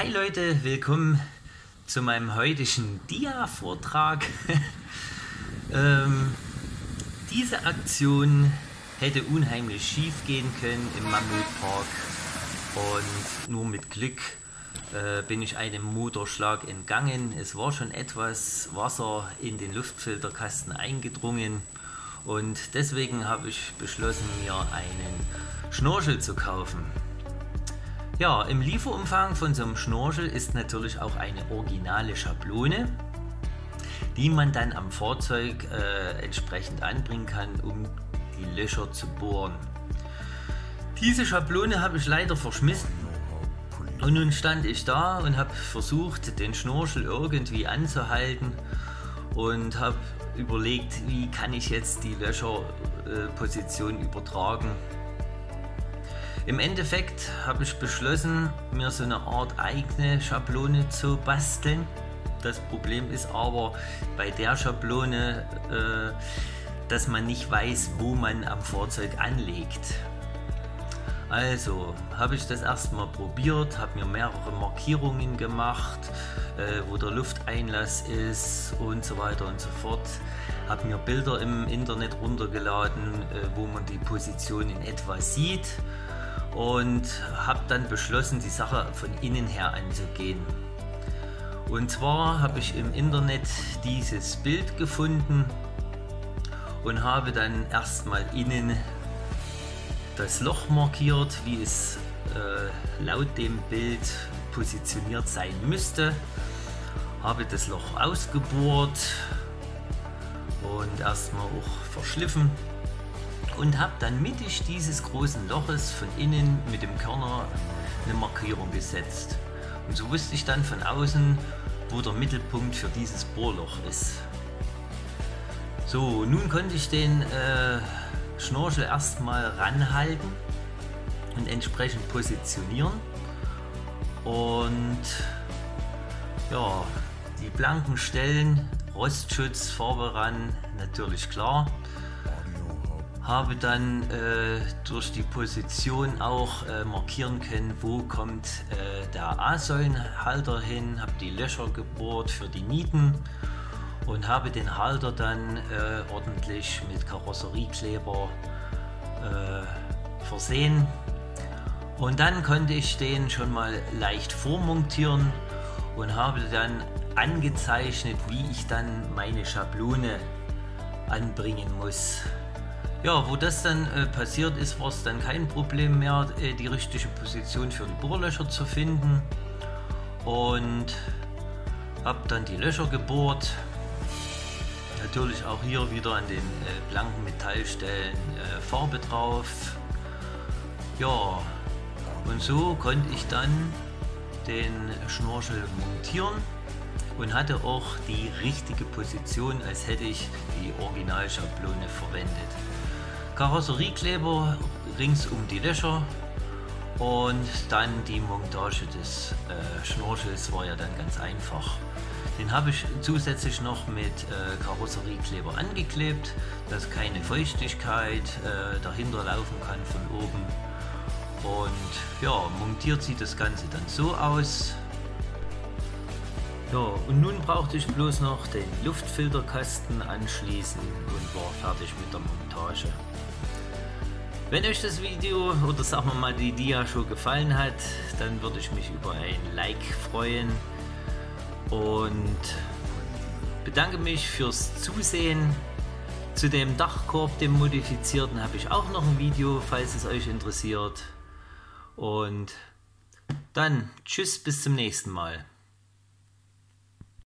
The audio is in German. Hi Leute, willkommen zu meinem heutigen Dia-Vortrag. Diese Aktion hätte unheimlich schief gehen können im Mammutpark und nur mit Glück bin ich einem Motorschlag entgangen. Es war schon etwas Wasser in den Luftfilterkasten eingedrungen und deswegen habe ich beschlossen, mir einen Schnorchel zu kaufen. Ja, im Lieferumfang von so einem Schnorchel ist natürlich auch eine originale Schablone, die man dann am Fahrzeug entsprechend anbringen kann, um die Löcher zu bohren. Diese Schablone habe ich leider verschmissen und nun stand ich da und habe versucht, den Schnorchel irgendwie anzuhalten und habe überlegt, wie kann ich jetzt die Löcherposition übertragen. Im Endeffekt habe ich beschlossen, mir so eine Art eigene Schablone zu basteln. Das Problem ist aber bei der Schablone, dass man nicht weiß, wo man am Fahrzeug anlegt. Also habe ich das erstmal probiert, habe mir mehrere Markierungen gemacht, wo der Lufteinlass ist und so weiter und so fort. Habe mir Bilder im Internet runtergeladen, wo man die Position in etwa sieht. Und habe dann beschlossen, die Sache von innen her anzugehen. Und zwar habe ich im Internet dieses Bild gefunden und habe dann erstmal innen das Loch markiert, wie es laut dem Bild positioniert sein müsste. Habe das Loch ausgebohrt und erstmal auch verschliffen. Und habe dann mittig dieses großen Loches von innen mit dem Körner eine Markierung gesetzt. Und so wusste ich dann von außen, wo der Mittelpunkt für dieses Bohrloch ist. So, nun konnte ich den Schnorchel erstmal ranhalten und entsprechend positionieren. Und ja, die blanken Stellen, Rostschutz, Farbe ran, natürlich klar. Habe dann durch die Position auch markieren können, wo kommt der A-Säulenhalter hin, habe die Löcher gebohrt für die Nieten und habe den Halter dann ordentlich mit Karosseriekleber versehen. Und dann konnte ich den schon mal leicht vormontieren und habe dann angezeichnet, wie ich dann meine Schablone anbringen muss. Ja, wo das dann passiert ist, war es dann kein Problem mehr, die richtige Position für die Bohrlöcher zu finden. Und habe dann die Löcher gebohrt. Natürlich auch hier wieder an den blanken Metallstellen Farbe drauf. Ja, und so konnte ich dann den Schnorchel montieren und hatte auch die richtige Position, als hätte ich die Originalschablone verwendet. Karosseriekleber rings um die Löcher und dann die Montage des Schnorchels war ja dann ganz einfach. Den habe ich zusätzlich noch mit Karosseriekleber angeklebt, dass keine Feuchtigkeit dahinter laufen kann von oben. Und ja, montiert sieht das Ganze dann so aus. Ja, und nun brauchte ich bloß noch den Luftfilterkasten anschließen und war fertig mit der Montage. Wenn euch das Video oder sagen wir mal die Dia-Show gefallen hat, dann würde ich mich über ein Like freuen und bedanke mich fürs Zusehen. Zu dem Dachkorb, dem modifizierten, habe ich auch noch ein Video, falls es euch interessiert. Und dann tschüss, bis zum nächsten Mal.